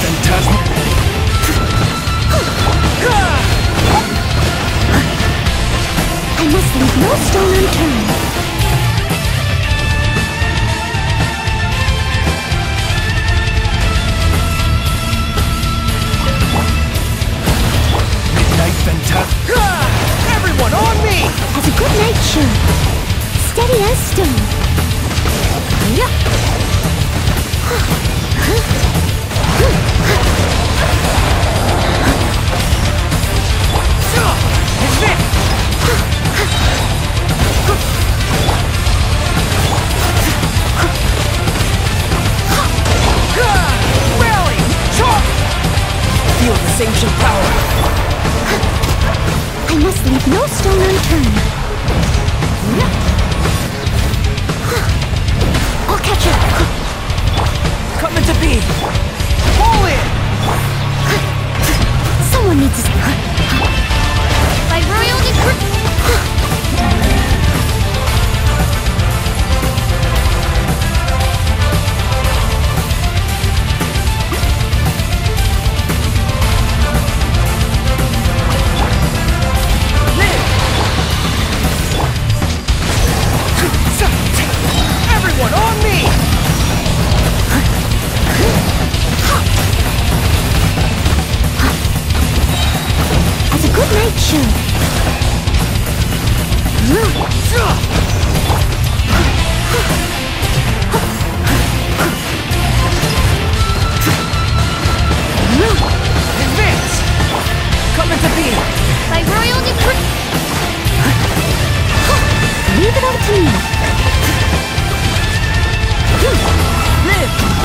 I must leave no stone unturned. Midnight Phantasm. Everyone on me! As a good night show. Steady as stone. Ancient power. I must leave no stone unturned. I'll catch up. Come into being. Fall in. Someone needs to. By royal decree.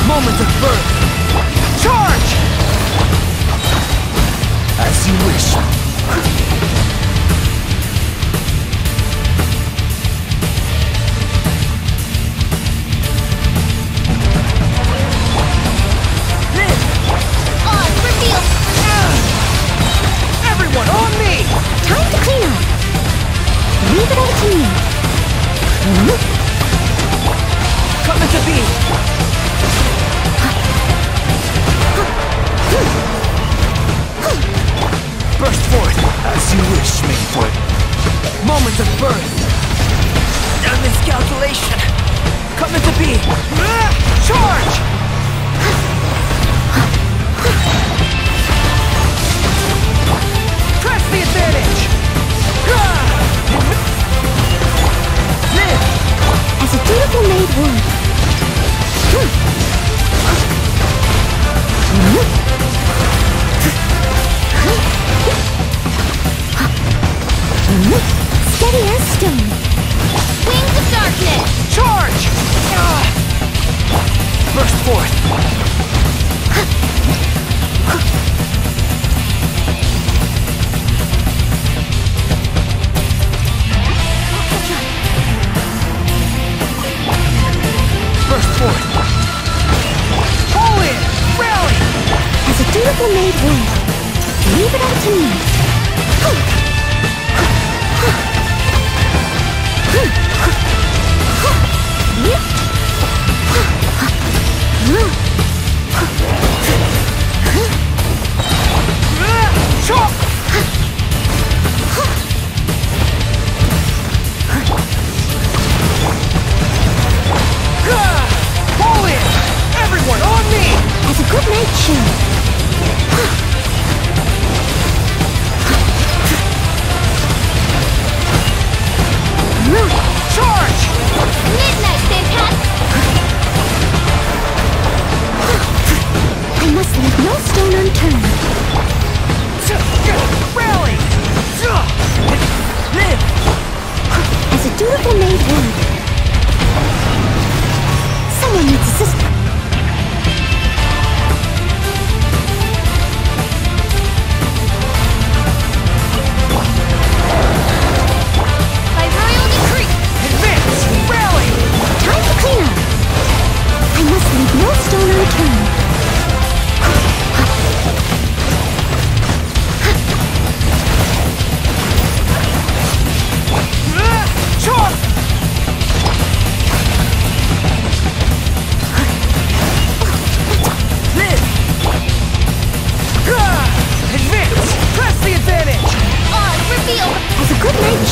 Moment of birth. Charge! As you wish. Live! On for deal! Everyone on me! Time to clean up! Leave it all to me. Come into being! Burst forth as you wish, Mayfoot. Moment of birth. A miscalculation. Come into being. Charge! Press the advantage. Live as a dutiful maid would. Steady as stone. Wings of darkness. Charge! Burst forth. Burst forth. All in! Rally! As a dutiful maid would, leave it all to me.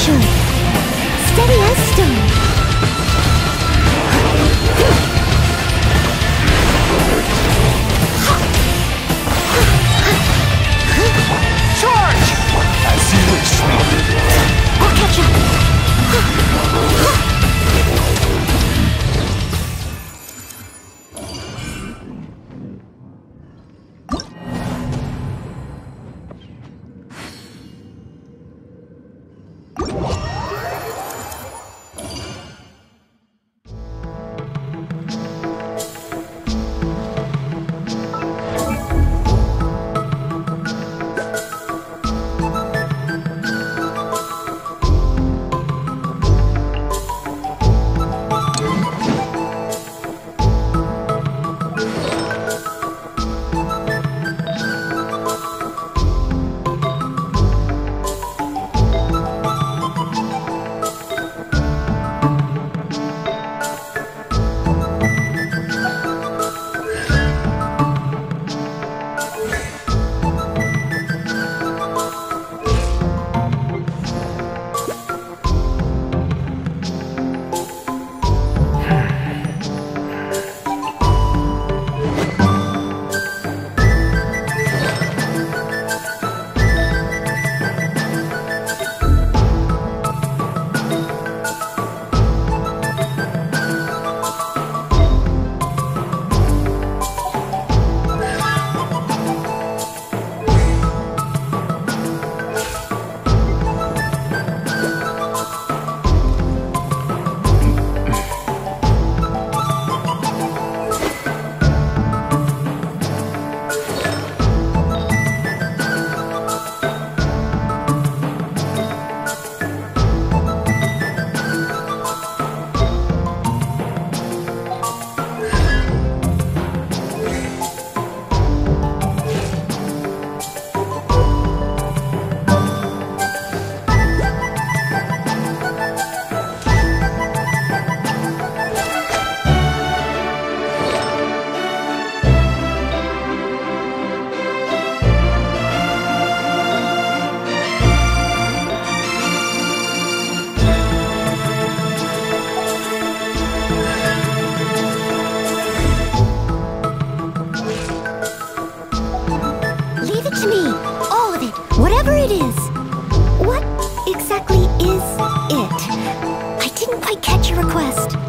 Shun, steady as stone. Charge! As you wish me. I'll catch up. What exactly is it? I didn't quite catch your request.